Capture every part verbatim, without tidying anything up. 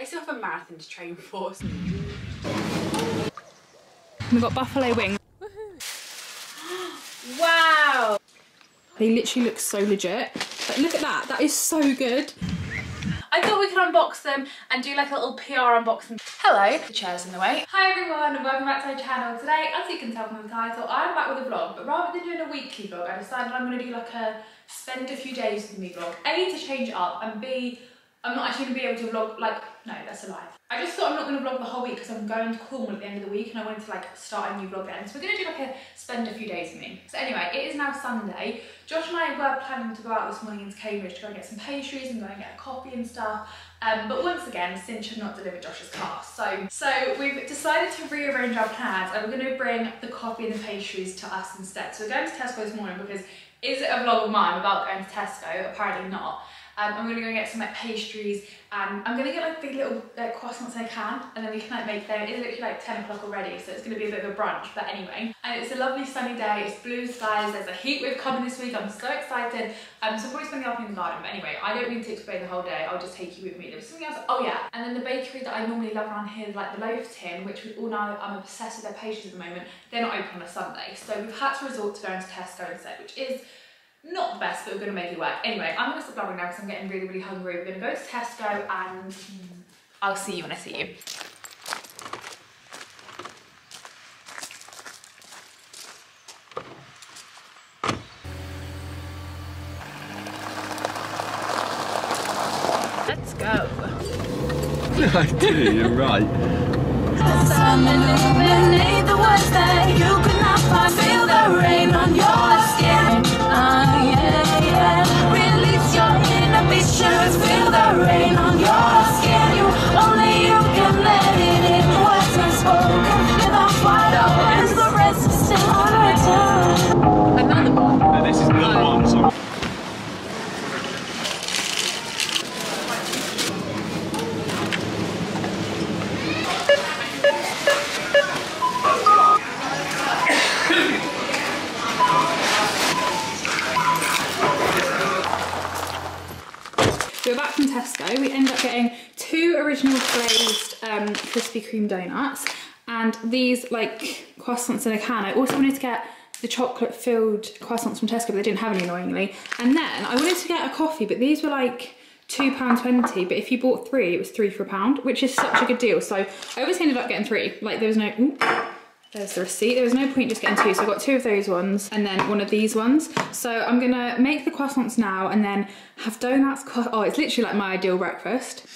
I still have a marathon to train for. We've got buffalo wings. Wow! They literally look so legit. Like, look at that, that is so good. I thought we could unbox them and do like a little P R unboxing. Hello, the chair's in the way. Hi everyone and welcome back to my channel. Today, as you can tell from the title, I'm back with a vlog, but rather than doing a weekly vlog, I decided I'm gonna do like a spend a few days with me vlog. A, to change it up, and B, I'm not actually gonna be able to vlog, like, no, that's a lie. I just thought I'm not gonna vlog the whole week because I'm going to Cornwall at the end of the week and I wanted to like start a new vlog then. So we're gonna do like a spend a few days with me. So anyway, it is now Sunday. Josh and I were planning to go out this morning into Cambridge to go and get some pastries and go and get a coffee and stuff. Um, but once again, Cinch had not delivered Josh's car. So, so we've decided to rearrange our plans and we're gonna bring the coffee and the pastries to us instead. So we're going to Tesco this morning because is it a vlog of mine about going to Tesco? Apparently not. Um, I'm gonna go get some like pastries and I'm gonna get like big little like, croissants I can and then we can like make them. It is literally like ten o'clock already, so it's gonna be a bit of a brunch, but anyway. And it's a lovely sunny day, it's blue skies, there's a heat wave coming this week, I'm so excited. Um, so I'll probably spend the afternoon in the garden, but anyway, I don't need to explain the whole day, I'll just take you with me. There was something else, oh yeah. And then the bakery that I normally love around here is like the Loaf Tin, which we all know I'm obsessed with their pastries at the moment. They're not open on a Sunday, so we've had to resort to going to Tesco instead, which is not the best, but we're going to make it work. Anyway, I'm going to stop blabbering now because I'm getting really, really hungry. We're going to go to Tesco and I'll see you when I see you. Let's go. I do, you're right. The words that you could not find. Feel the rain on your skin. Uh, yeah, yeah. Release your inner pictures, feel the rain on your skin. You only you can let it in. Words unspoken, in the water, and the rest is still on our tongue. Another one. And this is another one song. We're back from Tesco. We ended up getting two original glazed um, Krispy Kreme donuts and these like croissants in a can. I also wanted to get the chocolate filled croissants from Tesco, but they didn't have any annoyingly. And then I wanted to get a coffee, but these were like two pounds twenty, but if you bought three, it was three for a pound, which is such a good deal. So I obviously ended up getting three. Like there was no, ooh, there's the receipt. There was no point just getting two. So I got two of those ones and then one of these ones. So I'm gonna make the croissants now and then have donuts. Oh, it's literally like my ideal breakfast.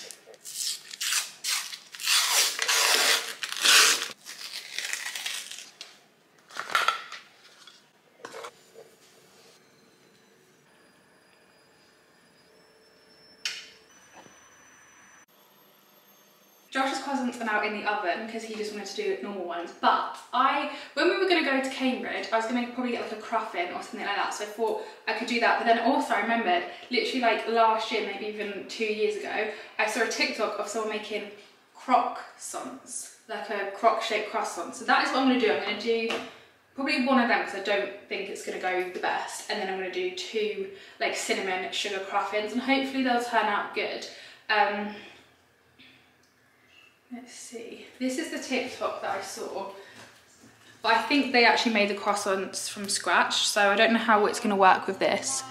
Josh's croissants are now in the oven because he just wanted to do normal ones, but I, when we were going to go to Cambridge, I was going to probably get like a cruffin or something like that, so I thought I could do that, but then also I remembered, literally like last year, maybe even two years ago, I saw a TikTok of someone making croissants, like a croc-shaped croissant, so that is what I'm going to do. I'm going to do probably one of them because I don't think it's going to go the best, and then I'm going to do two like cinnamon sugar cruffins, and hopefully they'll turn out good. Um, Let's see, this is the TikTok that I saw, but I think they actually made the croissants from scratch, so I don't know how it's going to work with this.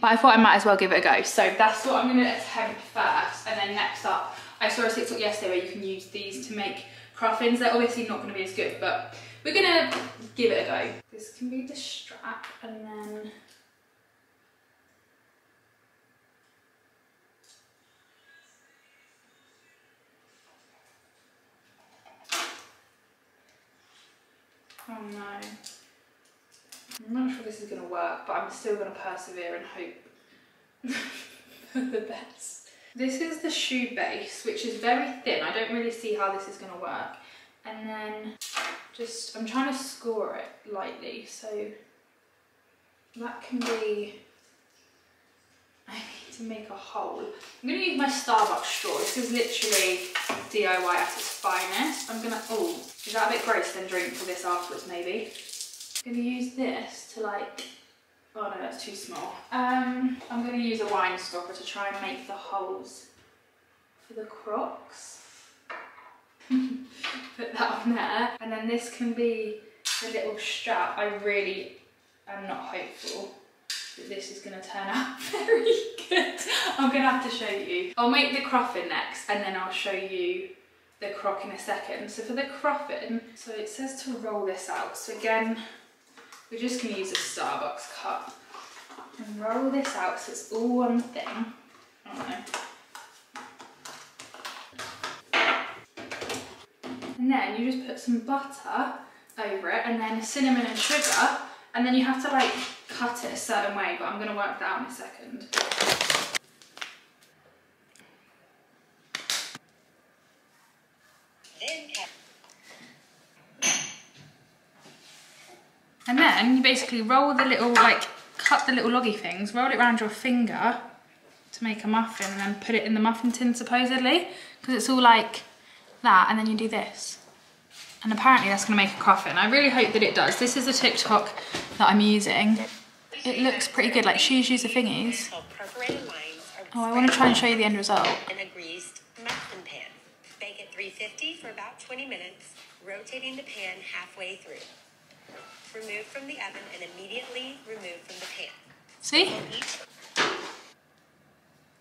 But I thought I might as well give it a go, so that's what I'm going to attempt first, and then next up, I saw a TikTok yesterday where you can use these to make cruffins. They're obviously not going to be as good, but we're going to give it a go. This can be the strap, and then oh no, I'm not sure this is going to work, but I'm still going to persevere and hope for the best. This is the shoe base, which is very thin. I don't really see how this is going to work. And then just, I'm trying to score it lightly, so that can be, I need to make a hole. I'm going to use my Starbucks straw. This is literally D I Y at its finest. I'm going to, oh, is that a bit gross then drink for this afterwards maybe? I'm going to use this to like Oh no, that's too small. Um, I'm going to use a wine stopper to try and make the holes for the crocks. Put that on there. And then this can be a little strap. I really am not hopeful that this is going to turn out very good. I'm going to have to show you. I'll make the croffin next and then I'll show you the croc in a second. So for the croffin, so it says to roll this out. So again, we're just going to use a Starbucks cup and roll this out so it's all one thing. I don't know. And then you just put some butter over it and then cinnamon and sugar, and then you have to like cut it a certain way, but I'm going to work that out in a second. And then you basically roll the little, like, cut the little loggy things, roll it around your finger to make a muffin, and then put it in the muffin tin, supposedly, because it's all like that, and then you do this. And apparently that's going to make a croffin. I really hope that it does. This is the TikTok that I'm using. It looks pretty good, like she's used the thingies. Oh, I want to try and show you the end result. In a greased muffin pan. Bake at three fifty for about twenty minutes, rotating the pan halfway through. Remove from the oven and immediately remove from the pan. See?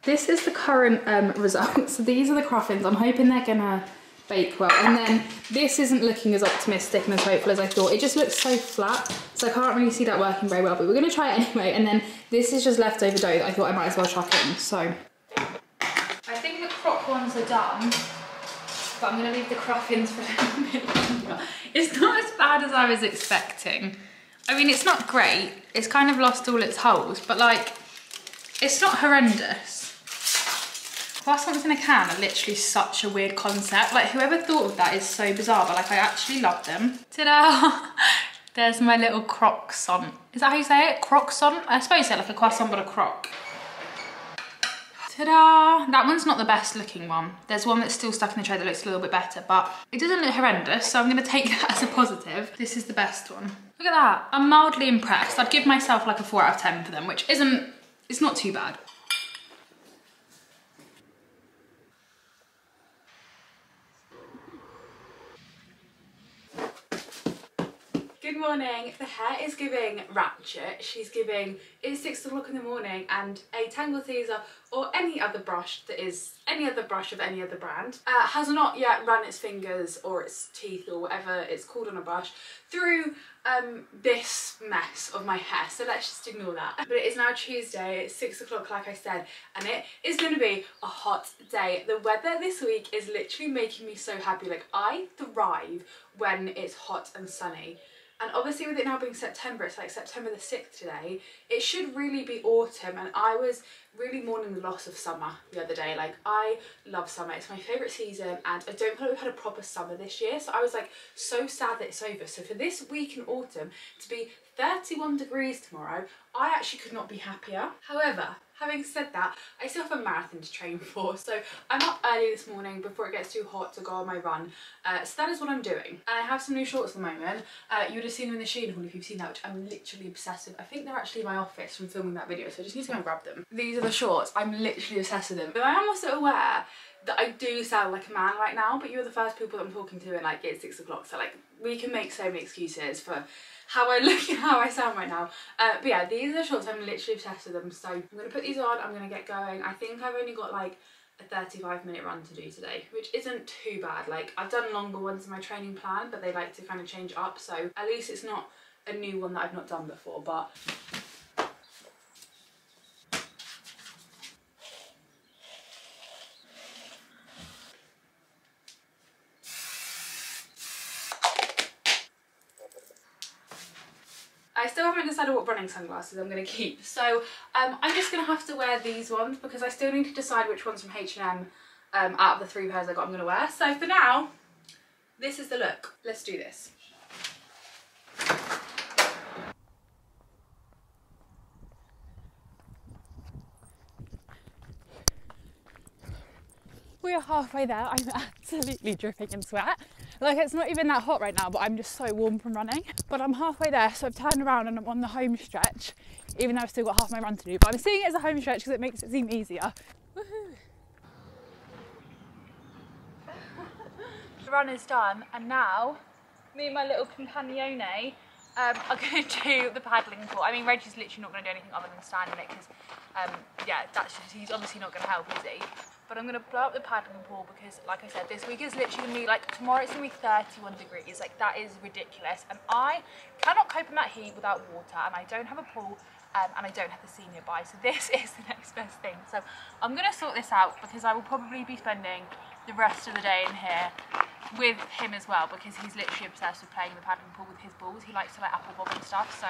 This is the current um, results. These are the croffins. I'm hoping they're gonna bake well. And then this isn't looking as optimistic and as hopeful as I thought. It just looks so flat, so I can't really see that working very well, but we're gonna try it anyway. And then this is just leftover dough that I thought I might as well chuck in, so. I think the croc ones are done, but I'm gonna leave the croffins for a little bit. It's not as bad as I was expecting. I mean, it's not great. It's kind of lost all its holes, but like, it's not horrendous. Croissants in a can are literally such a weird concept. Like, whoever thought of that is so bizarre, but like, I actually love them. Ta-da! There's my little croissant. Is that how you say it? Croissant? I suppose it's like a croissant, but a croc. Ta-da! That one's not the best looking one. There's one that's still stuck in the tray that looks a little bit better, but it doesn't look horrendous, so I'm gonna take that as a positive. This is the best one. Look at that. I'm mildly impressed. I'd give myself like a four out of ten for them, which isn't, it's not too bad. Good morning. The hair is giving ratchet. She's giving, it's six o'clock in the morning and a Tangle Teaser or any other brush that is any other brush of any other brand uh, has not yet run its fingers or its teeth or whatever it's called on a brush through um, this mess of my hair. So let's just ignore that. But it is now Tuesday, it's six o'clock like I said, and it is going to be a hot day. The weather this week is literally making me so happy. Like, I thrive when it's hot and sunny. And obviously with it now being September, it's like September the sixth today, it should really be autumn, and I was really mourning the loss of summer the other day. Like, I love summer, it's my favourite season, and I don't feel like we've had a proper summer this year, so I was like so sad that it's over. So for this week in autumn to be thirty-one degrees tomorrow, I actually could not be happier. However, having said that, I still have a marathon to train for, so I'm up early this morning before it gets too hot to go on my run, uh, so that is what I'm doing. And I have some new shorts at the moment. Uh, you would have seen them in the Shein haul if you've seen that, which I'm literally obsessed with. I think they're actually in my office from filming that video, so I just need to go and grab them. These are the shorts, I'm literally obsessed with them. But I am also aware that I do sound like a man right now, but you're the first people that I'm talking to, and like, it's six o'clock, so like, we can make so many excuses for how I look and how I sound right now. Uh, but yeah, these are the shorts, I'm literally obsessed with them, so I'm gonna put these on, I'm gonna get going. I think I've only got like a thirty-five minute run to do today, which isn't too bad. Like, I've done longer ones in my training plan, but they like to kind of change up, so at least it's not a new one that I've not done before, but. I still haven't decided what running sunglasses I'm going to keep, so um, I'm just going to have to wear these ones because I still need to decide which ones from H and M um, out of the three pairs I got I'm going to wear. So for now, this is the look. Let's do this. We are halfway there. I'm absolutely dripping in sweat. Like, it's not even that hot right now, but I'm just so warm from running. But I'm halfway there, so I've turned around and I'm on the home stretch, even though I've still got half my run to do. But I'm seeing it as a home stretch because it makes it seem easier. Woohoo! The run is done, and now me and my little companione um, are going to do the paddling pool. I mean, Reggie's literally not going to do anything other than stand in it because, um, yeah, that's just, he's obviously not going to help, is he? But I'm going to blow up the paddling pool because, like I said, this week is literally going to be, like, tomorrow it's going to be thirty-one degrees. Like, that is ridiculous. And I cannot cope in that heat without water, and I don't have a pool, um, and I don't have the sea nearby. So this is the next best thing. So I'm going to sort this out because I will probably be spending the rest of the day in here with him as well, because he's literally obsessed with playing the paddling pool with his balls. He likes to like apple bob and stuff. So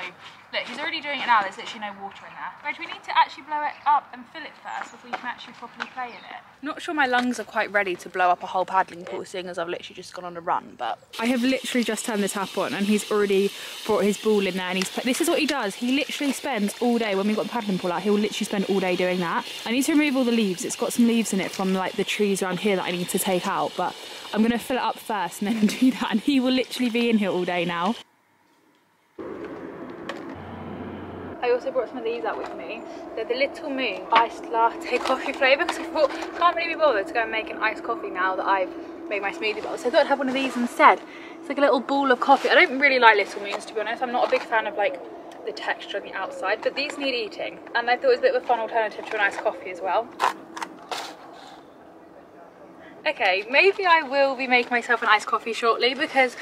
look, he's already doing it now. There's literally no water in there. Reg, we need to actually blow it up and fill it first before you can actually properly play in it. Not sure my lungs are quite ready to blow up a whole paddling pool, seeing as I've literally just gone on a run. But I have literally just turned the tap on and he's already brought his ball in there, and he's this is what he does. He literally spends all day when we've got the paddling pool out. He'll literally spend all day doing that. I need to remove all the leaves. It's got some leaves in it from like the trees around here that I need to take out, but I'm going to fill it up first and then do that, and he will literally be in here all day now. I also brought some of these out with me. They're the Little Moon iced latte coffee flavour because I thought I can't really be bothered to go and make an iced coffee now that I've made my smoothie bowl, so I thought I'd have one of these instead. It's like a little ball of coffee. I don't really like Little Moons, to be honest. I'm not a big fan of like the texture on the outside, but these need eating, and I thought it was a bit of a fun alternative to an iced coffee as well. Okay, maybe I will be making myself an iced coffee shortly because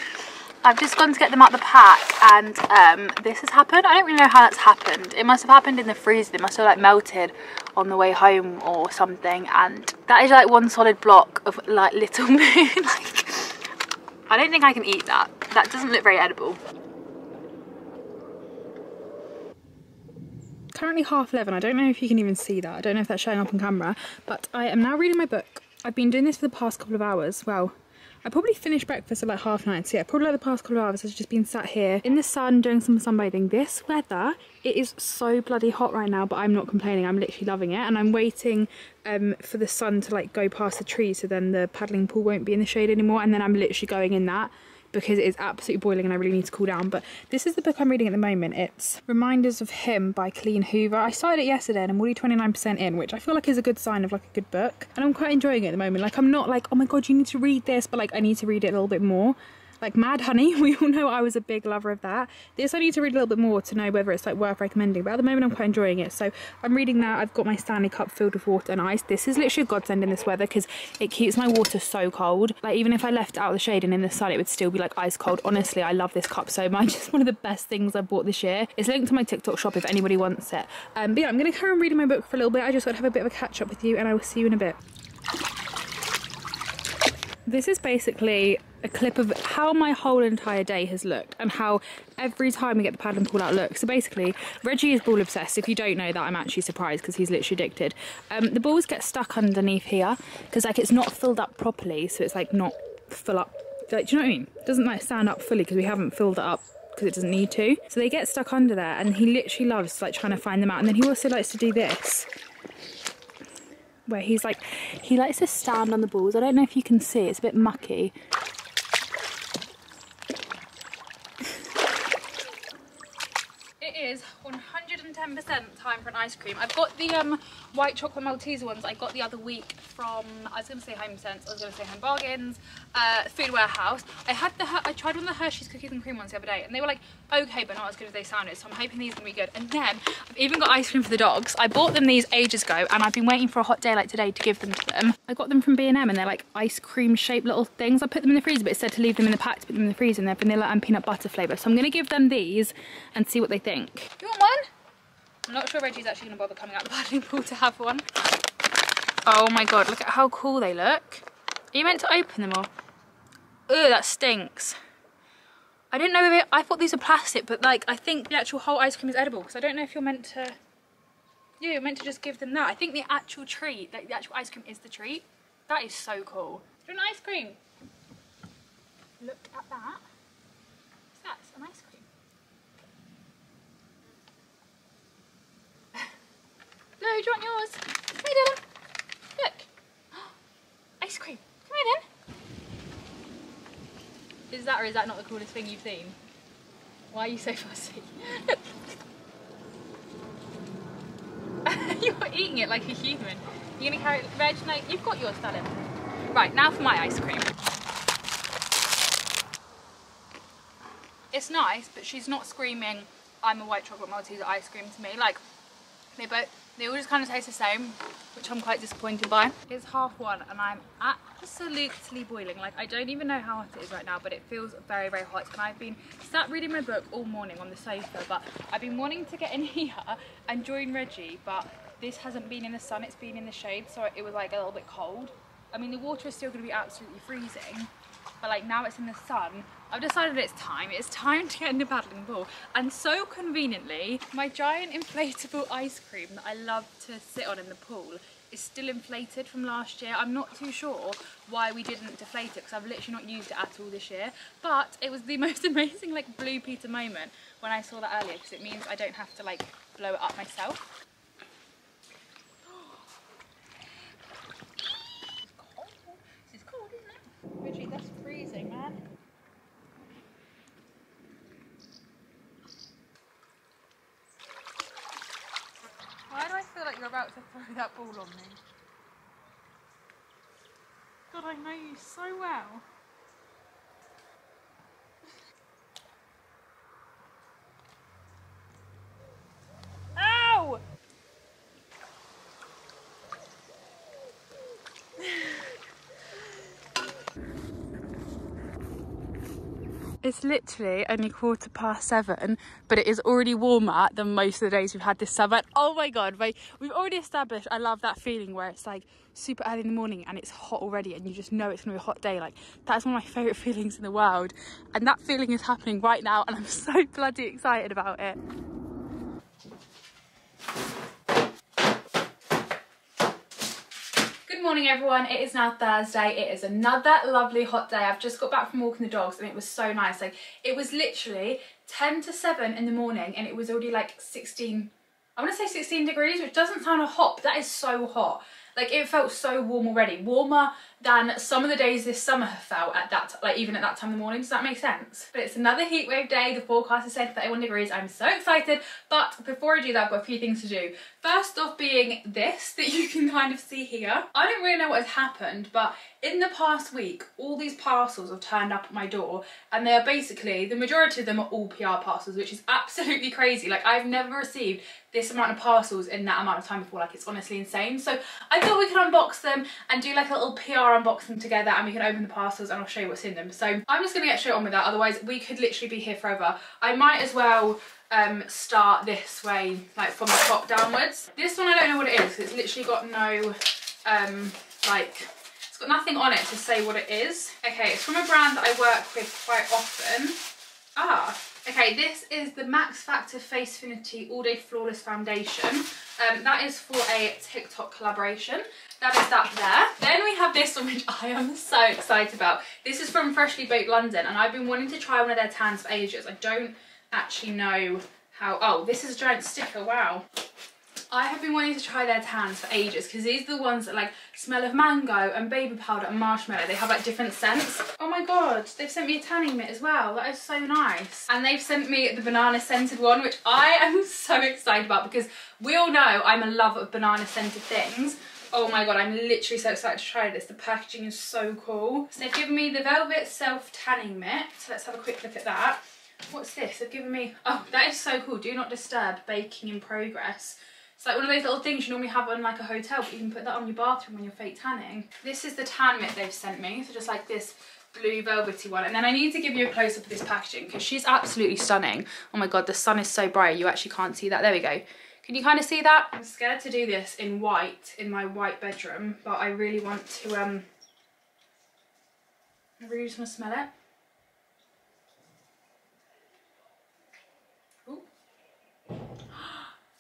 I've just gone to get them out the pack, and um, this has happened. I don't really know how that's happened. It must have happened in the freezer. They must have like melted on the way home or something, and that is like one solid block of like Little Moon. Like, I don't think I can eat that. That doesn't look very edible. Currently half eleven. I don't know if you can even see that. I don't know if that's showing up on camera, but I am now reading my book. I've been doing this for the past couple of hours. Well, I probably finished breakfast at like half nine, so yeah, probably like the past couple of hours I've just been sat here in the sun doing some sunbathing. This weather, it is so bloody hot right now, but I'm not complaining. I'm literally loving it, and I'm waiting um, for the sun to like go past the trees, so then the paddling pool won't be in the shade anymore, and then I'm literally going in that because it's absolutely boiling and I really need to cool down. But this is the book I'm reading at the moment. It's Reminders of Him by Colleen Hoover. I started it yesterday and I'm already twenty-nine percent in, which I feel like is a good sign of like a good book. And I'm quite enjoying it at the moment. Like, I'm not like, oh my God, you need to read this, but like I need to read it a little bit more. Like Mad Honey, we all know I was a big lover of that. This I need to read a little bit more to know whether it's like worth recommending, but at the moment I'm quite enjoying it. So I'm reading that. I've got my Stanley cup filled with water and ice. This is literally a godsend in this weather because it keeps my water so cold. Like, even if I left it out of the shade and in the sun, it would still be like ice cold. Honestly, I love this cup so much. It's one of the best things I bought this year. It's linked to my TikTok shop if anybody wants it. Um, but yeah, I'm gonna carry on reading my book for a little bit. I just want to have a bit of a catch up with you, and I will see you in a bit. This is basically a clip of how my whole entire day has looked and how every time we get the paddling pool out looks. So basically, Reggie is ball obsessed. If you don't know that, I'm actually surprised because he's literally addicted. Um, the balls get stuck underneath here because like it's not filled up properly, so it's like not full up. Like, do you know what I mean? It doesn't like stand up fully because we haven't filled it up because it doesn't need to. So they get stuck under there, and he literally loves like trying to find them out. And then he also likes to do this, where he's like, he likes to stand on the balls. I don't know if you can see, it's a bit mucky. It is one hundred and ten percent time for an ice cream. I've got the um, white chocolate Malteser ones I got the other week from, I was gonna say Home Sense, I was gonna say Home Bargains, uh, Food Warehouse. I had the, I tried one of the Hershey's cookies and cream ones the other day, and they were like, okay, but not as good as they sounded, so I'm hoping these are gonna be good. And then I've even got ice cream for the dogs. I bought them these ages ago, and I've been waiting for a hot day like today to give them to them. I got them from B and M, and they're like ice cream shaped little things. I put them in the freezer, but it said to leave them in the pack, to put them in the freezer, and they're vanilla and peanut butter flavour. So I'm gonna give them these and see what they think. You want one? I'm not sure Reggie's actually gonna bother coming out the paddling pool to have one. Oh my God, look at how cool they look. Are you meant to open them all? Ugh, that stinks. I didn't know if it, I thought these were plastic, but like I think the actual whole ice cream is edible, because I don't know if you're meant to, yeah, you're meant to just give them that. I think the actual treat, like the actual ice cream is the treat. That is so cool. Do you want an ice cream? Look at that. That's an ice cream. No, do you want yours? Come here, darling. Look. Ice cream. Come here, then. is that, or is that not the coolest thing you've seen? Why are you so fussy? You're eating it like a human. You're gonna carry it like veg? No, you've got yours, darling. Right, now for my ice cream. It's nice, but she's not screaming, I'm a white chocolate Malteser ice cream to me. Like, they both, they all just kind of taste the same, which I'm quite disappointed by. It's half one and I'm absolutely boiling. Like, I don't even know how hot it is right now, but it feels very, very hot. And I've been sat reading my book all morning on the sofa, but I've been wanting to get in here and join Reggie, but this hasn't been in the sun, it's been in the shade, so it was like a little bit cold. I mean, the water is still gonna be absolutely freezing, but like now it's in the sun. I've decided it's time. It's time to get in the paddling pool. And so conveniently, my giant inflatable ice cream that I love to sit on in the pool is still inflated from last year. I'm not too sure why we didn't deflate it because I've literally not used it at all this year. But it was the most amazing like Blue Peter moment when I saw that earlier because it means I don't have to like blow it up myself. This is cold, isn't it? Richie, that's freezing, man. Why do I feel like you're about to throw that ball on me? God, I know you so well. Ow! It's literally only quarter past seven, but it is already warmer than most of the days we've had this summer. Oh my God, right? We've already established, I love that feeling where it's like super early in the morning and it's hot already and you just know it's gonna be a hot day. Like, that's one of my favorite feelings in the world. And that feeling is happening right now and I'm so bloody excited about it. Good morning everyone, it is now Thursday, it is another lovely hot day. I've just got back from walking the dogs and it was so nice. Like, it was literally ten to seven in the morning and it was already like sixteen, I want to say sixteen degrees, which doesn't sound a hot, but that is so hot. Like, it felt so warm already, warmer than some of the days this summer have felt at that, like even at that time of the morning. Does that make sense? But it's another heatwave day. The forecast has said thirty-one degrees. I'm so excited. But before I do that, I've got a few things to do. First off being this, that you can kind of see here. I don't really know what has happened, but in the past week, all these parcels have turned up at my door and they are basically, the majority of them are all P R parcels, which is absolutely crazy. Like, I've never received this amount of parcels in that amount of time before. Like, it's honestly insane. So I thought we could unbox them and do like a little P R unboxing together and we can open the parcels and I'll show you what's in them. So I'm just gonna get straight on with that, otherwise we could literally be here forever. I might as well um, start this way, like from the top downwards. This one, I don't know what it is. It's literally got no, um, like, it's got nothing on it to say what it is. Okay, it's from a brand that I work with quite often. Ah. Okay, this is the Max Factor Facefinity All Day Flawless Foundation. Um, that is for a TikTok collaboration. That is that there. Then we have this one, which I am so excited about. This is from Freshly Baked London, and I've been wanting to try one of their tans for ages. I don't actually know how... Oh, this is a giant sticker, wow. I have been wanting to try their tans for ages because these are the ones that like smell of mango and baby powder and marshmallow. They have like different scents. Oh my God, they've sent me a tanning mitt as well. That is so nice. And they've sent me the banana scented one, which I am so excited about because we all know I'm a lover of banana scented things. Oh my God, I'm literally so excited to try this. The packaging is so cool. So they've given me the velvet self tanning mitt. So let's have a quick look at that. What's this? They've given me, oh, that is so cool. Do not disturb, baking in progress. It's like one of those little things you normally have on like a hotel, but you can put that on your bathroom when you're fake tanning. This is the tan mitt they've sent me, so just like this blue velvety one. And then I need to give you a close-up of this packaging because she's absolutely stunning. Oh my God, the sun is so bright, you actually can't see that. There we go. Can you kind of see that? I'm scared to do this in white, in my white bedroom, but I really want to, um, I really just want to smell it.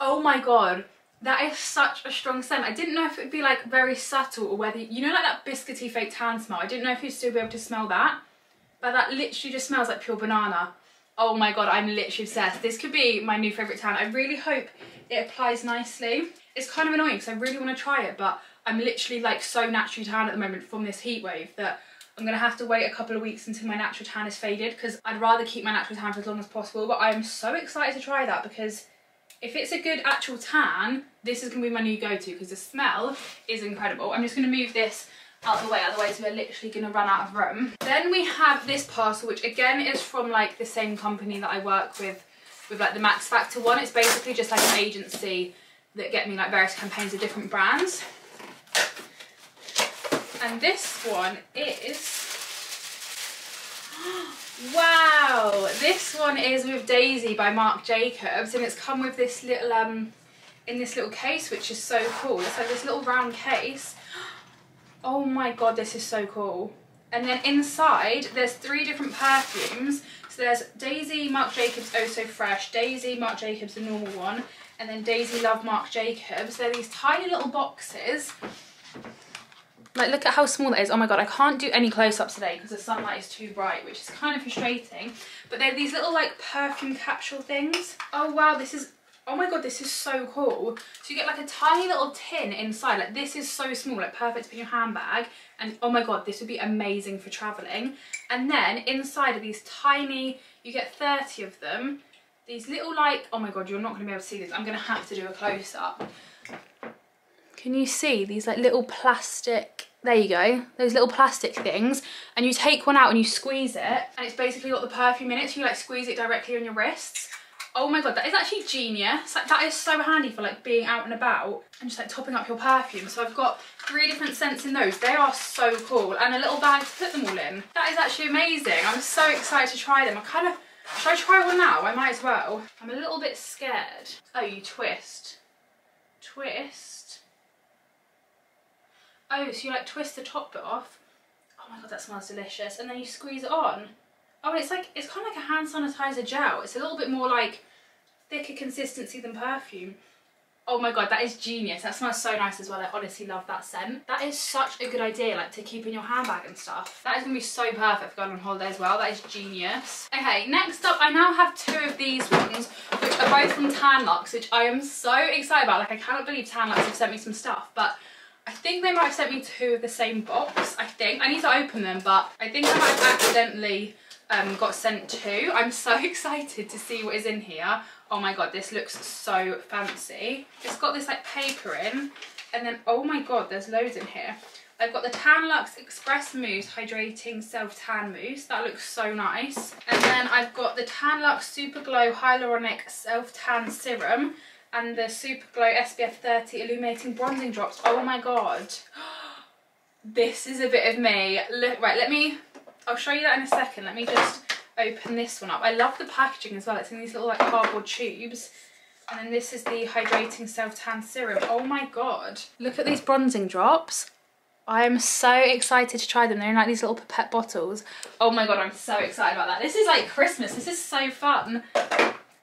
Oh my God, that is such a strong scent. I didn't know if it would be like very subtle or whether, you know, like that biscuity fake tan smell. I didn't know if you'd still be able to smell that, but that literally just smells like pure banana. Oh my God, I'm literally obsessed. This could be my new favorite tan. I really hope it applies nicely. It's kind of annoying because I really want to try it, but I'm literally like so naturally tan at the moment from this heat wave that I'm gonna have to wait a couple of weeks until my natural tan is faded, because I'd rather keep my natural tan for as long as possible. But I'm so excited to try that, because if it's a good actual tan, this is gonna be my new go-to, because the smell is incredible. I'm just gonna move this out the way, otherwise we're literally gonna run out of room. Then we have this parcel, which again is from like the same company that I work with, with like the Max Factor one. It's basically just like an agency that get me like various campaigns of different brands. And this one is, wow, this one is with Daisy by Marc Jacobs, and it's come with this little, um, in this little case, which is so cool. It's like this little round case. Oh my god, this is so cool. And then inside there's three different perfumes. So there's Daisy Marc Jacobs Oh So Fresh, Daisy Marc Jacobs the normal one, and then Daisy Love Marc Jacobs. They're these tiny little boxes. Like, look at how small that is. Oh my god, I can't do any close-ups today because the sunlight is too bright, which is kind of frustrating. But they're these little like perfume capsule things. Oh wow, this is, oh my god, this is so cool. So you get like a tiny little tin inside. Like, this is so small, like perfect to put in your handbag. And oh my god, this would be amazing for traveling. And then inside are these tiny, you get thirty of them. These little like, oh my god, you're not gonna be able to see this. I'm gonna have to do a close-up. Can you see these like little plastic, there you go, those little plastic things, and you take one out and you squeeze it, and it's basically got the perfume in it, so you like squeeze it directly on your wrists. Oh my god, that is actually genius. Like, that is so handy for like being out and about and just like topping up your perfume. So I've got three different scents in those. They are so cool, and a little bag to put them all in. That is actually amazing. I'm so excited to try them. I kind of, should I try one now? I might as well. I'm a little bit scared. Oh, you twist, twist. Oh, so you like twist the top bit off. Oh my god, that smells delicious. And then you squeeze it on. Oh, and it's like, it's kind of like a hand sanitizer gel. It's a little bit more like thicker consistency than perfume. Oh my god, that is genius. That smells so nice as well. I honestly love that scent. That is such a good idea, like to keep in your handbag and stuff. That is gonna be so perfect for going on holiday as well. That is genius. Okay, next up, I now have two of these ones, which are both from Tan Luxe, which I am so excited about. Like, I cannot believe Tan Luxe have sent me some stuff, but I think they might have sent me two of the same box, I think. I need to open them, but I think I might have accidentally um, got sent two. I'm so excited to see what is in here. Oh my god, this looks so fancy. It's got this like paper in, and then, oh my god, there's loads in here. I've got the Tan Luxe Express Mousse Hydrating Self-Tan Mousse. That looks so nice. And then I've got the Tan Luxe Super Glow Hyaluronic Self-Tan Serum, and the Super Glow S P F thirty Illuminating Bronzing Drops. Oh my god. This is a bit of me. Look, right, let me, I'll show you that in a second. Let me just open this one up. I love the packaging as well. It's in these little like cardboard tubes. And then this is the Hydrating Self-Tan Serum. Oh my god. Look at these bronzing drops. I am so excited to try them. They're in like these little pipette bottles. Oh my god, I'm so excited about that. This is like Christmas. This is so fun.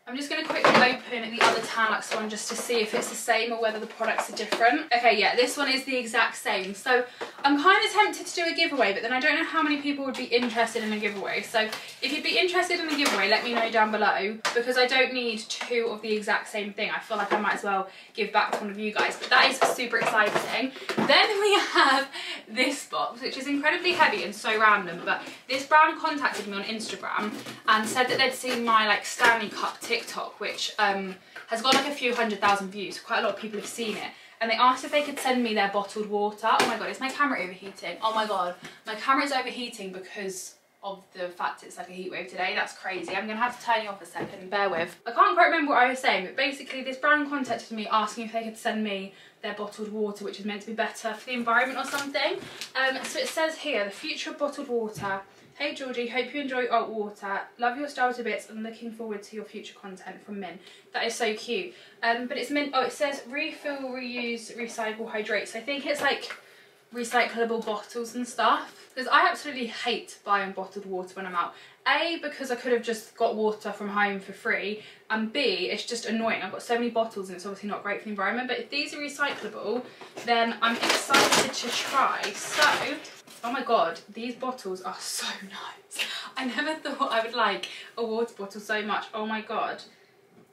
I'm just going to quickly open the other Tan Luxe one just to see if it's the same or whether the products are different. Okay, yeah, this one is the exact same. So I'm kind of tempted to do a giveaway, but then I don't know how many people would be interested in a giveaway. So if you'd be interested in a giveaway, let me know down below, because I don't need two of the exact same thing. I feel like I might as well give back to one of you guys, but that is super exciting. Then we have this box, which is incredibly heavy and so random, but this brand contacted me on Instagram and said that they'd seen my like Stanley Cup tick TikTok, which um, has got like a few hundred thousand views. Quite a lot of people have seen it, and they asked if they could send me their bottled water. Oh my god, is my camera overheating? Oh my god, my camera is overheating because of the fact it's like a heat wave today. That's crazy. I'm gonna have to turn you off a second, bear with. I can't quite remember what I was saying, but basically this brand contacted me asking if they could send me their bottled water, which is meant to be better for the environment or something. Um, so it says here, the future of bottled water. Hey Georgie, hope you enjoy alt water. Love your style to bits and looking forward to your future content from MIN. That is so cute. Um, but it's MIN, oh, it says refill, reuse, recycle, hydrate. So I think it's like recyclable bottles and stuff. Because I absolutely hate buying bottled water when I'm out. A, because I could have just got water from home for free. And B, it's just annoying. I've got so many bottles and it's obviously not great for the environment. But if these are recyclable, then I'm excited to try. So, oh my god, these bottles are so nice. I never thought I would like a water bottle so much. Oh my god.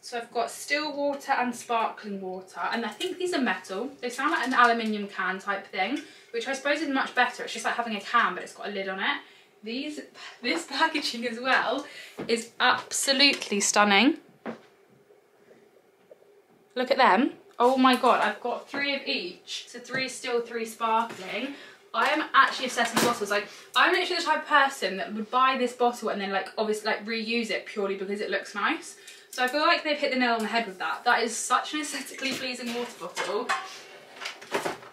So I've got still water and sparkling water, and I think these are metal. They sound like an aluminium can type thing, which I suppose is much better. It's just like having a can, but it's got a lid on it. These, this packaging as well is absolutely stunning. Look at them. Oh my God, I've got three of each. So three still, three sparkling. I am actually obsessed with bottles. Like, I'm literally the type of person that would buy this bottle and then like obviously like reuse it purely because it looks nice. So I feel like they've hit the nail on the head with that. That is such an aesthetically pleasing water bottle.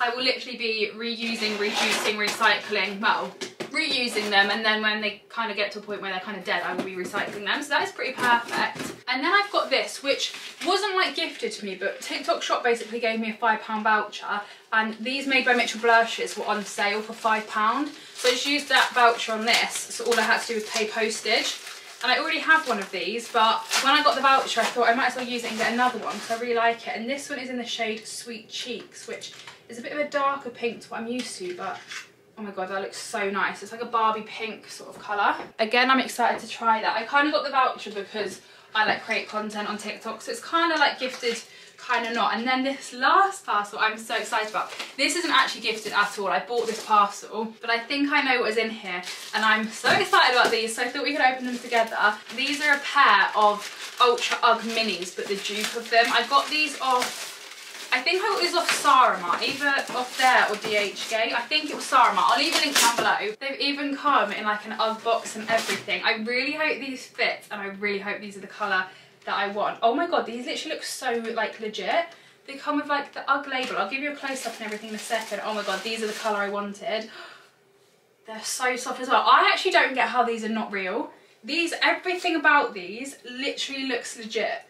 I will literally be reusing, reducing, recycling, well, reusing them, and then when they kind of get to a point where they're kind of dead, I will be recycling them. So that is pretty perfect. And then I've got this, which wasn't like gifted to me, but TikTok shop basically gave me a five pound voucher, and these Made by Mitchell blushes were on sale for five pounds. So I just used that voucher on this, so all I had to do was pay postage. And I already have one of these, but when I got the voucher, I thought I might as well use it and get another one because I really like it. And this one is in the shade Sweet Cheeks, which is a bit of a darker pink to what I'm used to, but oh my God, that looks so nice. It's like a Barbie pink sort of colour. Again, I'm excited to try that. I kind of got the voucher because I like create content on TikTok, so it's kind of like gifted, kind of not. And then this last parcel I'm so excited about. This isn't actually gifted at all. I bought this parcel, but I think I know what is in here, and I'm so excited about these, so I thought we could open them together. These are a pair of Ultra Ugg Minis, but the dupe of them. I got these off, I think I got these off Saramart, either off there or D H Gate. I think it was Saramart. I'll leave a link down below. They've even come in like an Ugg box and everything. I really hope these fit, and I really hope these are the colour that I want. Oh my God, these literally look so like legit. They come with like the Ugg label. I'll give you a close-up and everything in a second. Oh my God, these are the colour I wanted. They're so soft as well. I actually don't get how these are not real. These, everything about these literally looks legit.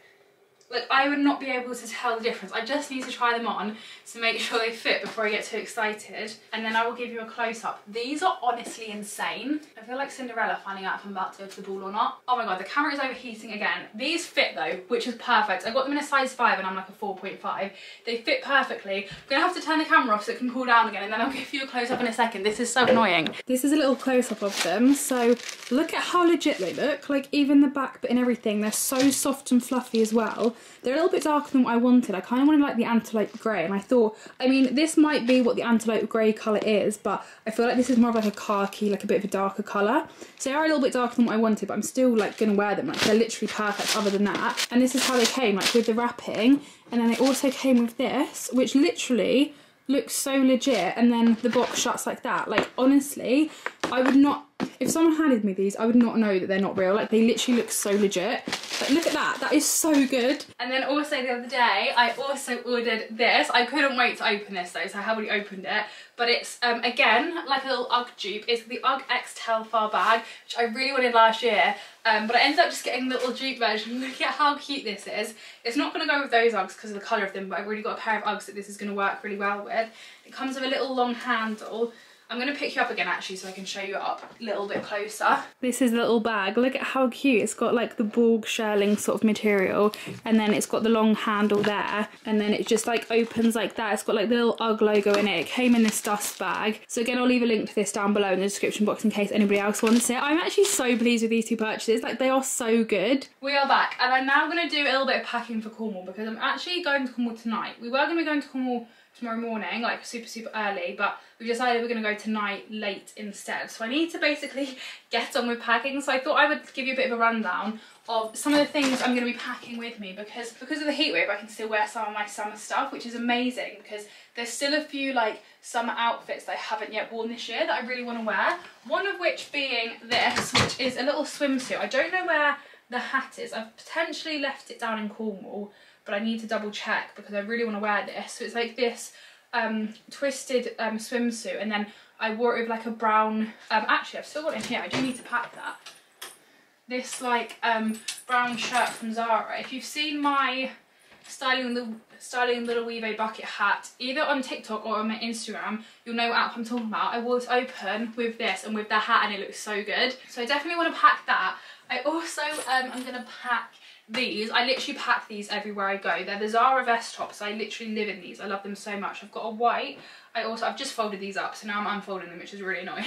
Like, I would not be able to tell the difference. I just need to try them on to make sure they fit before I get too excited. And then I will give you a close-up. These are honestly insane. I feel like Cinderella finding out if I'm about to go to the ball or not. Oh my God, the camera is overheating again. These fit though, which is perfect. I got them in a size five and I'm like a four point five. They fit perfectly. I'm gonna have to turn the camera off so it can cool down again, and then I'll give you a close-up in a second. This is so annoying. This is a little close-up of them. So look at how legit they look. Like, even the back bit and everything, they're so soft and fluffy as well. They're a little bit darker than what I wanted. I kind of wanted like the antelope grey, and I thought, I mean, this might be what the antelope grey colour is, but I feel like this is more of like a khaki, like a bit of a darker colour. So they are a little bit darker than what I wanted, but I'm still like going to wear them. Like, they're literally perfect other than that. And this is how they came, like with the wrapping. And then they also came with this, which literally looks so legit. And then the box shuts like that. Like, honestly, I would not, if someone handed me these, I would not know that they're not real. Like, they literally look so legit. Like, look at that, that is so good. And then also the other day, I also ordered this. I couldn't wait to open this though, so I have already opened it. But it's, um, again, like a little Ugg dupe. It's the Ugg X Telfar bag, which I really wanted last year. Um, but I ended up just getting the little dupe version. Look at how cute this is. It's not going to go with those Uggs because of the colour of them, but I've already got a pair of Uggs that this is going to work really well with. It comes with a little long handle. I'm going to pick you up again actually so I can show you up a little bit closer. This is the little bag. Look at how cute. It's got like the Borg shirling sort of material, and then it's got the long handle there, and then it just like opens like that. It's got like the little Ugg logo in it. It came in this dust bag. So again, I'll leave a link to this down below in the description box in case anybody else wants it. I'm actually so pleased with these two purchases. Like, they are so good. We are back, and I'm now going to do a little bit of packing for Cornwall because I'm actually going to Cornwall tonight. We were going to be going to Cornwall tomorrow morning, like super super early, but we decided we're going to go tonight late instead, so I need to basically get on with packing. So I thought I would give you a bit of a rundown of some of the things I'm going to be packing with me, because because of the heatwave I can still wear some of my summer stuff, which is amazing because there's still a few like summer outfits that I haven't yet worn this year that I really want to wear, one of which being this, which is a little swimsuit. I don't know where the hat is. I've potentially left it down in Cornwall, but I need to double check because I really want to wear this. So it's like this um, twisted um, swimsuit, and then I wore it with like a brown, um, actually I've still got it in here, I do need to pack that. This like um, brown shirt from Zara. If you've seen my styling the styling little Weave bucket hat, either on TikTok or on my Instagram, you'll know what app I'm talking about. I wore this open with this and with the hat, and it looks so good. So I definitely want to pack that. I also um, I'm gonna pack these, I literally pack these everywhere I go. They're the Zara vest tops. I literally live in these. I love them so much. I've got a white. I also, I've just folded these up, so now I'm unfolding them, which is really annoying.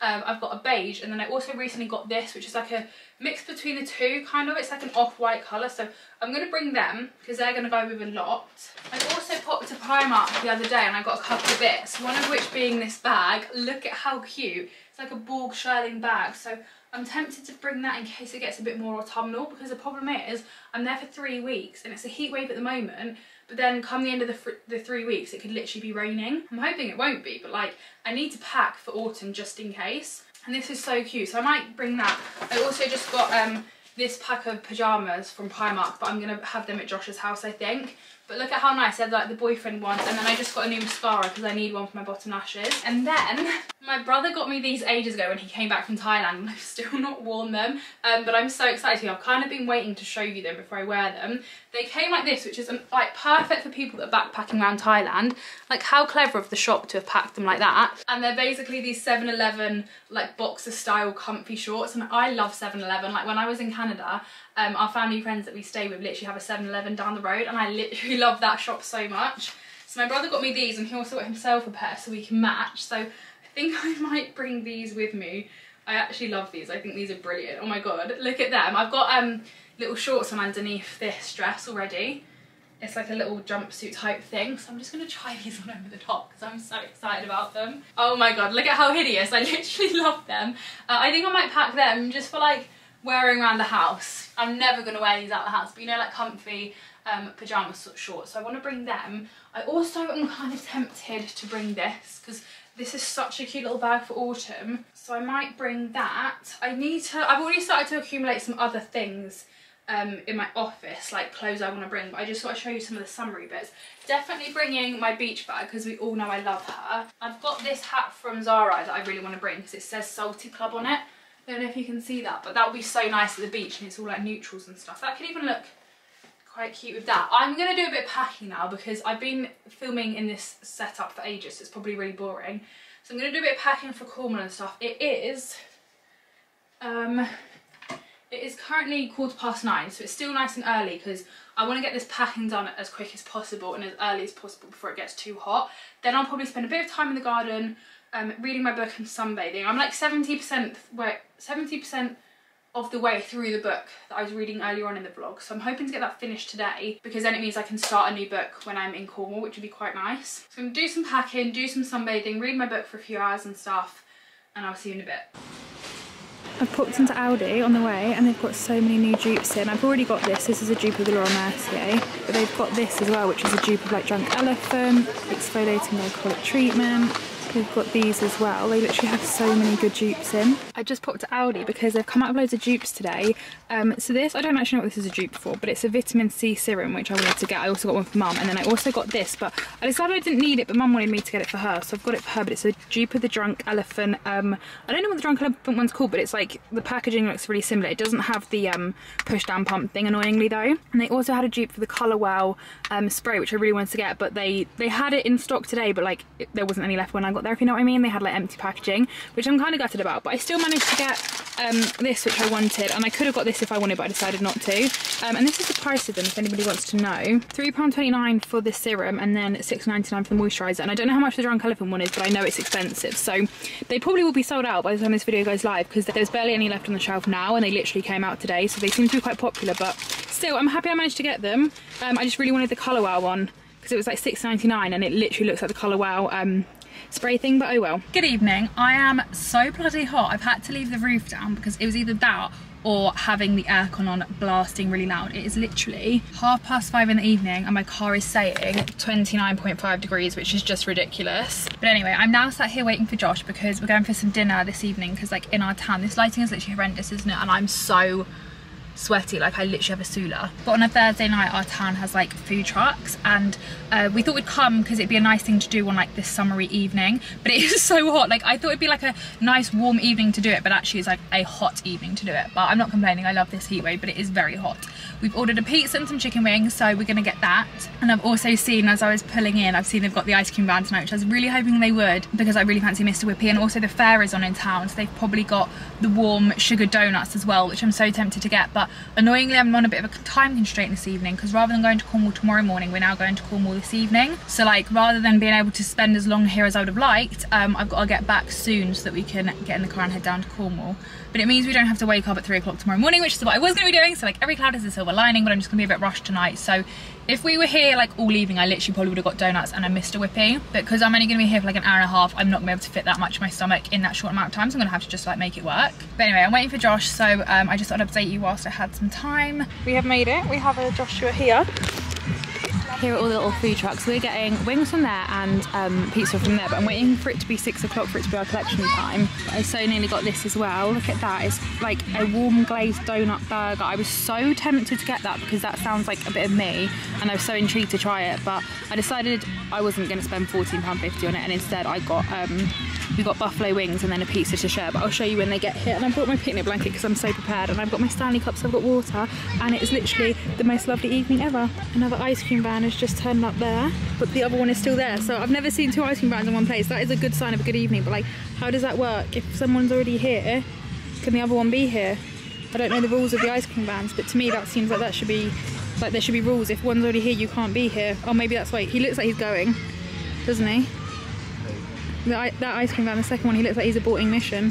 um, I've got a beige, and then I also recently got this, which is like a mix between the two, kind of. It's like an off-white colour, so I'm going to bring them because they're going to go with a lot. I also popped to Primark the other day, and I got a couple of bits, one of which being this bag. Look at how cute. It's like a Borg shirling bag, so I'm tempted to bring that in case it gets a bit more autumnal, because the problem is I'm there for three weeks and it's a heat wave at the moment, but then come the end of the, the three weeks it could literally be raining. I'm hoping it won't be, but like I need to pack for autumn just in case. And this is so cute, so I might bring that. I also just got um, this pack of pyjamas from Primark, but I'm going to have them at Josh's house, I think. But look at how nice, they're like the boyfriend ones. And then I just got a new mascara because I need one for my bottom lashes. And then my brother got me these ages ago when he came back from Thailand, and I've still not worn them. Um, but I'm so excited. I've kind of been waiting to show you them before I wear them. They came like this, which is like perfect for people that are backpacking around Thailand. Like how clever of the shop to have packed them like that. And they're basically these seven eleven like boxer style comfy shorts. And I love seven eleven. Like when I was in Canada, Um, our family friends that we stay with literally have a seven eleven down the road, and I literally love that shop so much. So my brother got me these, and he also got himself a pair so we can match. So I think I might bring these with me. I actually love these. I think these are brilliant. Oh my god, look at them. I've got um, little shorts on underneath this dress already. It's like a little jumpsuit type thing. So I'm just going to try these on over the top because I'm so excited about them. Oh my god, look at how hideous. I literally love them. Uh, I think I might pack them just for like wearing around the house. I'm never going to wear these out of the house, but you know, like comfy um, pyjama shorts, so I want to bring them. I also am kind of tempted to bring this because this is such a cute little bag for autumn, so I might bring that. I need to, I've already started to accumulate some other things um, in my office, like clothes I want to bring, but I just thought I'd show you some of the summary bits. Definitely bringing my beach bag because we all know I love her. I've got this hat from Zara that I really want to bring because it says Salty Club on it. I don't know if you can see that, but that would be so nice at the beach, and it's all like neutrals and stuff. That could even look quite cute with that. I'm going to do a bit of packing now because I've been filming in this setup for ages, so it's probably really boring. So I'm going to do a bit of packing for Cornwall and stuff. It is, um, it is currently quarter past nine, so it's still nice and early because I want to get this packing done as quick as possible and as early as possible before it gets too hot. Then I'll probably spend a bit of time in the garden, Um, reading my book and sunbathing. I'm like seventy percent where seventy percent of the way through the book that I was reading earlier on in the vlog, so I'm hoping to get that finished today because then it means I can start a new book when I'm in Cornwall, which would be quite nice. So I'm gonna do some packing, do some sunbathing, read my book for a few hours and stuff, and I'll see you in a bit. I've popped into Aldi on the way, and they've got so many new dupes in. I've already got this. This is a dupe of the Laura Mercier, but they've got this as well, which is a dupe of like Drunk Elephant, exfoliating glycolic treatment. They've got these as well. They literally have so many good dupes in. I just popped to Aldi because they've come out with loads of dupes today. Um, so this, I don't actually know what this is a dupe for, but it's a vitamin C serum, which I wanted to get. I also got one for Mum, and then I also got this, but I decided I didn't need it, but Mum wanted me to get it for her, so I've got it for her, but it's a dupe of the Drunk Elephant. Um, I don't know what the Drunk Elephant one's called, but it's like, the packaging looks really similar. It doesn't have the um, push-down pump thing, annoyingly, though. And they also had a dupe for the Colourwell um, spray, which I really wanted to get, but they, they had it in stock today, but like, it, there wasn't any left when I got there, if you know what I mean. They had like empty packaging, which I'm kind of gutted about, but I still managed to get um this, which I wanted, and I could have got this if I wanted, but I decided not to. Um and this is the price of them if anybody wants to know. Three pounds twenty-nine for the serum, and then six pounds ninety-nine for the moisturizer, and I don't know how much the Drunk Elephant one is, but I know it's expensive, so they probably will be sold out by the time this video goes live because there's barely any left on the shelf now, and they literally came out today, so they seem to be quite popular. But still, I'm happy I managed to get them. um I just really wanted the Colourwell one because it was like six pounds ninety-nine, and it literally looks like the Colourwell um spray thing, but oh well. Good evening. I am so bloody hot. I've had to leave the roof down because it was either that or having the aircon on blasting really loud. It is literally half past five in the evening and my car is saying twenty-nine point five degrees, which is just ridiculous. But anyway, I'm now sat here waiting for Josh because we're going for some dinner this evening because like in our town, this lighting is literally horrendous, isn't it? And I'm so sweaty, like I literally have a Sula. But on a Thursday night our town has like food trucks, and uh, we thought we'd come because it'd be a nice thing to do on like this summery evening, but it is so hot. Like I thought it'd be like a nice warm evening to do it, but actually it's like a hot evening to do it. But I'm not complaining, I love this heat wave, but it is very hot. We've ordered a pizza and some chicken wings, so we're gonna get that. And I've also seen, as I was pulling in, I've seen they've got the ice cream van tonight, which I was really hoping they would, because I really fancy Mister Whippy, and also the fair is on in town, so they've probably got the warm sugar donuts as well, which I'm so tempted to get. But annoyingly, I'm on a bit of a time constraint this evening, because rather than going to Cornwall tomorrow morning, we're now going to Cornwall this evening. So like, rather than being able to spend as long here as I would have liked, um, I've got to get back soon so that we can get in the car and head down to Cornwall. But it means we don't have to wake up at three o'clock tomorrow morning, which is what I was gonna be doing. So like, every cloud has a silver lining, but I'm just gonna be a bit rushed tonight. So if we were here like all evening, I literally probably would have got donuts and a Mister Whippy. But because I'm only gonna be here for like an hour and a half, I'm not gonna be able to fit that much in my stomach in that short amount of time. So I'm gonna have to just like make it work. But anyway, I'm waiting for Josh. So um, I just thought I'd update you whilst I had some time. We have made it. We have a Joshua here. Here are all the little food trucks. We're getting wings from there and um, pizza from there, but I'm waiting for it to be six o'clock for it to be our collection time. I so nearly got this as well. Look at that. It's like a warm glazed donut burger. I was so tempted to get that because that sounds like a bit of me, and I was so intrigued to try it, but I decided I wasn't going to spend fourteen pounds fifty on it, and instead I got, um, we got buffalo wings and then a pizza to share, but I'll show you when they get here. And I brought my picnic blanket because I'm so prepared, and I've got my Stanley cups, I've got water, and it is literally the most lovely evening ever. Another ice cream van has just turned up there, but the other one is still there, so I've never seen two ice cream vans in one place. That is a good sign of a good evening, but like, how does that work? If someone's already here, can the other one be here? I don't know the rules of the ice cream vans, but to me that seems like that should be, like there should be rules. If one's already here, you can't be here. Oh, maybe that's why. He looks like he's going, doesn't he? The, that ice cream van, the second one, he looks like he's aborting mission.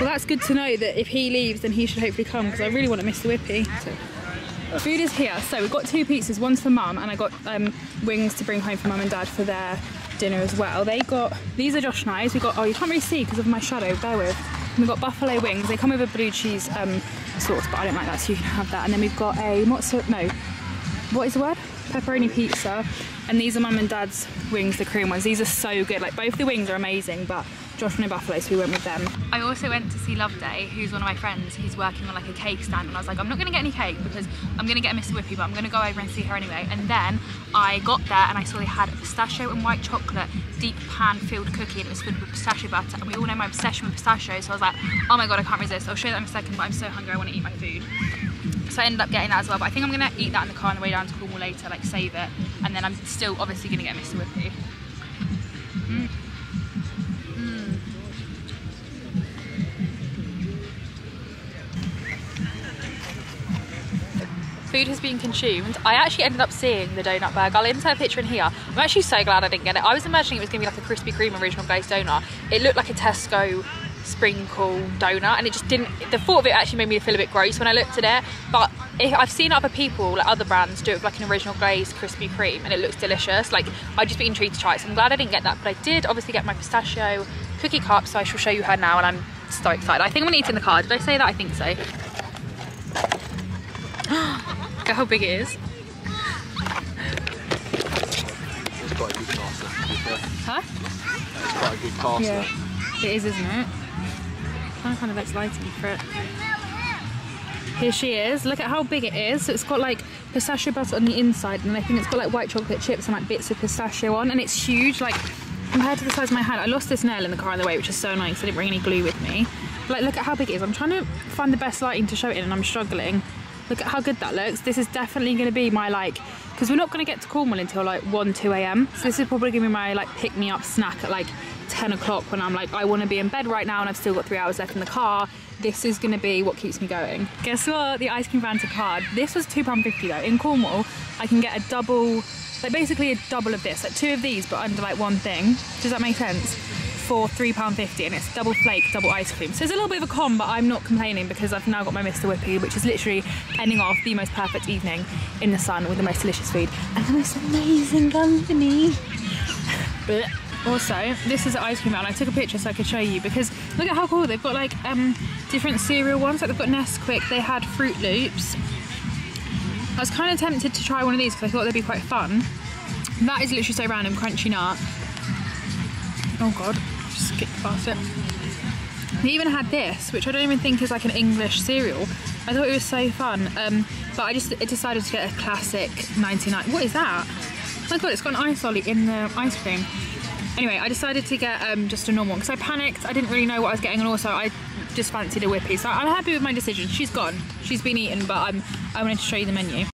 Well, that's good to know that if he leaves, then he should hopefully come, because I really want to miss the Whippy. So. Food is here, so we've got two pizzas, one's for mum, and I got um, wings to bring home for mum and dad for their dinner as well. They got, these are Josh and I's, we got, oh you can't really see because of my shadow, bear with. We've got buffalo wings, they come with a blue cheese um, sauce, but I don't like that, so you can have that. And then we've got a, what's the, no, what is the word? Pepperoni pizza. And these are mum and dad's wings, the cream ones. These are so good, like both the wings are amazing, but Josh and a buffalo, so we went with them. I also went to see Loveday, who's one of my friends, who's working on like a cake stand, and I was like, I'm not gonna get any cake because I'm gonna get a Mister Whippy, but I'm gonna go over and see her anyway. And then I got there and I saw they had a pistachio and white chocolate deep pan filled cookie, and it was filled with pistachio butter, and we all know my obsession with pistachio, so I was like, oh my god, I can't resist. I'll show you that in a second, but I'm so hungry, I wanna eat my food. So I ended up getting that as well, but I think I'm gonna eat that in the car on the way down to Cornwall later, like save it, and then I'm still obviously gonna get a Mister Whippy. Mm. Food has been consumed. I actually ended up seeing the donut burger. I'll insert a picture in here. I'm actually so glad I didn't get it. I was imagining it was gonna be like a Krispy Kreme original glazed donut. It looked like a Tesco sprinkle donut, and it just didn't, the thought of it actually made me feel a bit gross when I looked at it. But if I've seen other people, like other brands, do it with like an original glazed Krispy Kreme, and it looks delicious. Like, I'd just be intrigued to try it, so I'm glad I didn't get that. But I did obviously get my pistachio cookie cup, so I shall show you her now, and I'm so excited. I think I'm gonna eat it in the car. Did I say that? I think so. Look how big it is. It's quite a good pasta, to be fair. Huh? It's quite a good pasta. Yeah. It is, isn't it? I'm kind of kind of excited for it. Here she is. Look at how big it is. So it's got like pistachio butter on the inside, and I think it's got like white chocolate chips and like bits of pistachio on, and it's huge. Like compared to the size of my hand, I lost this nail in the car on the way, which is so annoying because I didn't bring any glue with me. But, like, look at how big it is. I'm trying to find the best lighting to show it in, and I'm struggling. Look at how good that looks. This is definitely gonna be my like, cause we're not gonna get to Cornwall until like one, two A M So this is probably gonna be my like pick me up snack at like ten o'clock when I'm like, I wanna be in bed right now and I've still got three hours left in the car. This is gonna be what keeps me going. Guess what? The ice cream van to card. This was two pounds fifty though. In Cornwall, I can get a double, like basically a double of this, like two of these, but under like one thing. Does that make sense? For three pounds fifty, and it's double flake, double ice cream. So it's a little bit of a con, but I'm not complaining because I've now got my Mister Whippy, which is literally ending off the most perfect evening in the sun with the most delicious food and the most amazing company. But also, this is an ice cream van. I took a picture so I could show you because look at how cool they've got like um, different cereal ones. Like they've got Nesquik, they had Fruit Loops. I was kind of tempted to try one of these because I thought they'd be quite fun. And that is literally so random, crunchy nut. Oh God. Skip past it. They even had this, which I don't even think is like an English cereal. I thought it was so fun, um, but I just it decided to get a classic ninety-nine. What is that? Oh my god, it's got an ice lolly in the ice cream. Anyway, I decided to get um, just a normal one because I panicked. I didn't really know what I was getting, and also I just fancied a whippy. So I'm happy with my decision. She's gone. She's been eaten, but I'm, I wanted to show you the menu.